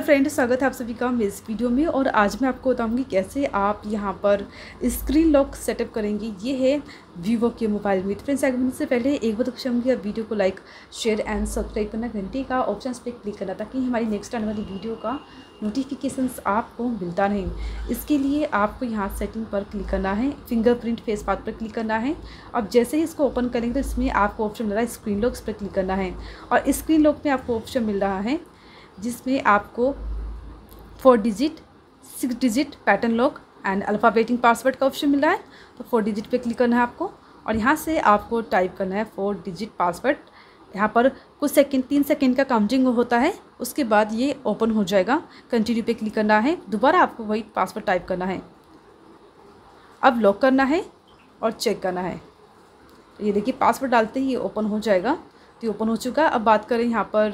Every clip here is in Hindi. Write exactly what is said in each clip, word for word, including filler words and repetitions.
हेलो फ्रेंड, स्वागत है आप सभी का मेरे वीडियो में। और आज मैं आपको बताऊंगी कैसे आप यहां पर स्क्रीन लॉक सेटअप करेंगे। ये है वीवो के मोबाइल में। तो फ्रेंड्स, आगे बढ़ने से पहले एक बार तो होंगे आप वीडियो को लाइक शेयर एंड सब्सक्राइब करना, घंटे का ऑप्शन पे क्लिक करना ताकि हमारी नेक्स्ट आने वाली वीडियो का नोटिफिकेशंस आपको मिलता रहे। इसके लिए आपको यहाँ सेटिंग पर क्लिक करना है, फिंगरप्रिंट फेस पाथ पर क्लिक करना है। अब जैसे ही इसको ओपन करेंगे तो इसमें आपको ऑप्शन मिल रहा है स्क्रीन लॉक्स पर क्लिक करना है। और स्क्रीन लॉक में आपको ऑप्शन मिल रहा है जिसमें आपको four digit, six digit pattern lock and alphabetic password का ऑप्शन मिला है। तो फोर डिजिट पे क्लिक करना है आपको और यहाँ से आपको टाइप करना है फोर डिजिट पासवर्ड। यहाँ पर कुछ सेकंड, तीन सेकंड का काउंटिंग होता है, उसके बाद ये ओपन हो जाएगा। कंटिन्यू पे क्लिक करना है, दोबारा आपको वही पासवर्ड टाइप करना है। अब लॉक करना है और चेक करना है। तो ये देखिए, पासवर्ड डालते ही ये ओपन हो जाएगा। तो ओपन हो चुका है। अब बात करें यहाँ पर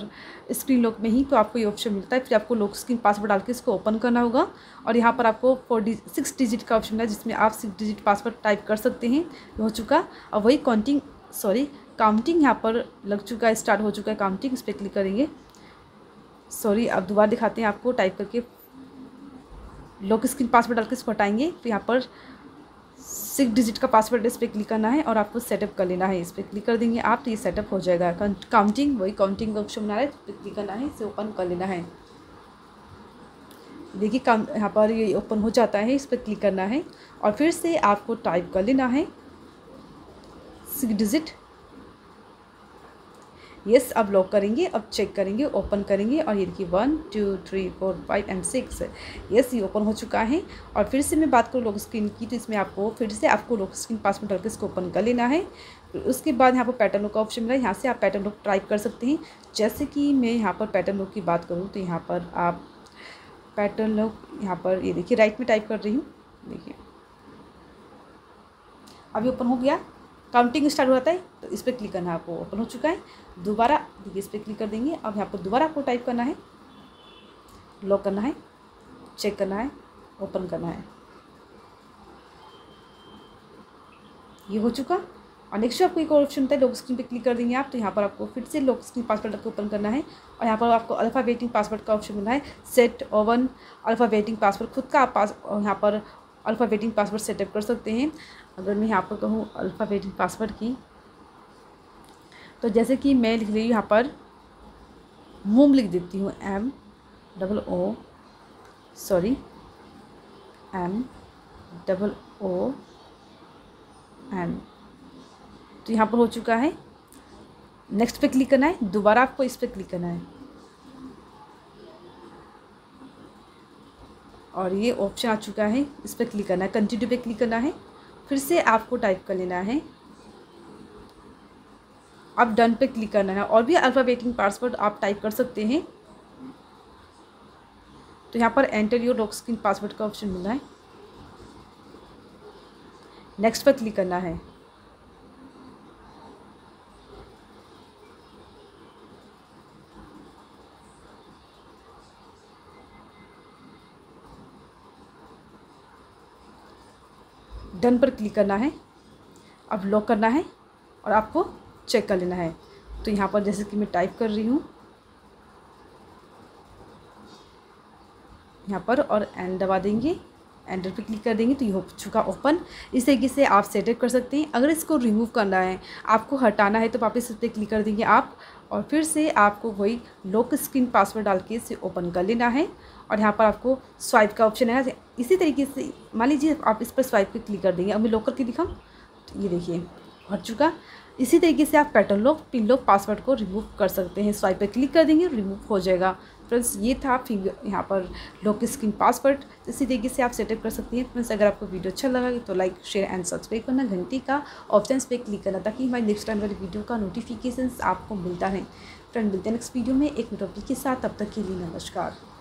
स्क्रीन लॉक में ही, तो आपको ये ऑप्शन मिलता है। फिर आपको लॉक स्क्रीन पासवर्ड डाल के इसको ओपन करना होगा और यहाँ पर आपको फोर डिजिट सिक्स डिजिट का ऑप्शन है जिसमें आप सिक्स डिजिट पासवर्ड टाइप कर सकते हैं। हो चुका। अब वही काउंटिंग सॉरी काउंटिंग यहाँ पर लग चुका है, स्टार्ट हो चुका है काउंटिंग। इस पर क्लिक करेंगे। सॉरी, अब दोबारा दिखाते हैं आपको। टाइप करके लॉक स्क्रीन पासवर्ड डाल के इसको हटाएँगे। फिर यहाँ पर सिक्स डिजिट का पासवर्ड, इस पर क्लिक करना है और आपको सेटअप कर लेना है। इस पर क्लिक कर देंगे आप तो ये सेटअप हो जाएगा। काउंटिंग वही काउंटिंग का ऑप्शन बना है, इस पर क्लिक करना है, इसे ओपन कर लेना है। देखिए काम यहाँ पर ये ओपन हो जाता है। इस पर क्लिक करना है और फिर से आपको टाइप कर लेना है सिक्स डिजिट। यस, अब लॉक करेंगे, अब चेक करेंगे, ओपन करेंगे और ये देखिए one two three four five and six. Yes, ये ओपन हो चुका है। और फिर से मैं बात करूँ लॉक स्क्रीन की, तो इसमें आपको फिर से आपको लॉक स्क्रीन पासवर्ड डाल के इसको ओपन कर लेना है। फिर उसके बाद यहाँ पर पैटर्न लॉक का ऑप्शन मिला है, यहाँ से आप पैटर्न लॉक टाइप कर सकते हैं। जैसे कि मैं यहाँ पर पैटर्न लॉक की बात करूँ तो यहाँ पर आप पैटर्न लॉक यहाँ पर ये देखिए राइट में टाइप कर रही हूँ। देखिए अभी ओपन हो गया, काउंटिंग स्टार्ट हो जाता है। तो इस पर क्लिक करना है आपको, ओपन हो चुका है। दोबारा देखिए इस पर क्लिक कर देंगे। अब यहाँ पर दोबारा आपको टाइप करना है, लॉक करना है, चेक करना है, ओपन करना है। ये हो चुका। और नेक्स्ट आपको एक और ऑप्शन होता है, लॉक स्क्रीन पे क्लिक कर देंगे आप तो यहाँ पर आपको फिर से लॉक स्क्रीन पासवर्ड आपको ओपन करना है। और यहाँ पर आपको अल्फ़ाबेटिंग पासवर्ड का ऑप्शन मिला है, सेट ओवन अल्फ़ाबेटिंग पासवर्ड। खुद का आप पास यहाँ पर अल्फ़ाबेटिंग पासवर्ड सेटअप कर सकते हैं। अगर मैं यहाँ पर कहूँ अल्फ़ाबेटिंग पासवर्ड की, तो जैसे कि मैं लिख रही हूँ यहाँ पर मोम लिख देती हूँ, M double O sorry M double O N. तो यहाँ पर हो चुका है। नेक्स्ट पे क्लिक करना है, दोबारा आपको इस पर क्लिक करना है और ये ऑप्शन आ चुका है। इस पर क्लिक करना है, कंटिन्यू पे क्लिक करना है। फिर से आपको टाइप कर लेना है, अब डन पे क्लिक करना है। और भी अल्फ़ाबेटिंग पासवर्ड आप टाइप कर सकते हैं। तो यहाँ पर enter your lock screen password का ऑप्शन मिला है, नेक्स्ट पर क्लिक करना है। डन पर क्लिक करना है। अब लॉक करना है और आपको चेक कर लेना है। तो यहाँ पर जैसे कि मैं टाइप कर रही हूँ यहाँ पर और एंड दबा देंगे, एंटर पे क्लिक कर देंगे तो ये हो चुका ओपन। इस तरीके से आप सेटअप कर सकते हैं। अगर इसको रिमूव करना है, आपको हटाना है, तो वापस इस पर क्लिक कर देंगे आप और फिर से आपको वही लॉक स्क्रीन पासवर्ड डाल के इसे ओपन कर लेना है। और यहाँ पर आपको स्वाइप का ऑप्शन है। इसी तरीके से मान लीजिए आप इस पर स्वाइप पे क्लिक कर देंगे। अब मैं लॉक करके दिखाऊँ तो ये देखिए हट चुका। इसी तरीके से आप pattern lock, pin lock password को रिमूव कर सकते हैं। स्वाइप पे क्लिक कर देंगे, रिमूव हो जाएगा। फ्रेंड्स, ये था फिंगर यहाँ पर लॉक स्क्रीन पासवर्ड। इसी तरीके से आप सेटअप कर सकते हैं। फ्रेंड्स, अगर आपको वीडियो अच्छा लगा तो लाइक शेयर एंड सब्सक्राइब करना, घंटी का ऑप्शन पे क्लिक करना ताकि हमारी नेक्स्ट टाइम वाली वीडियो का नोटिफिकेशन आपको मिलता है। फ्रेंड, मिलते हैं नेक्स्ट वीडियो में एक टॉपिक के साथ। तब तक के लिए नमस्कार।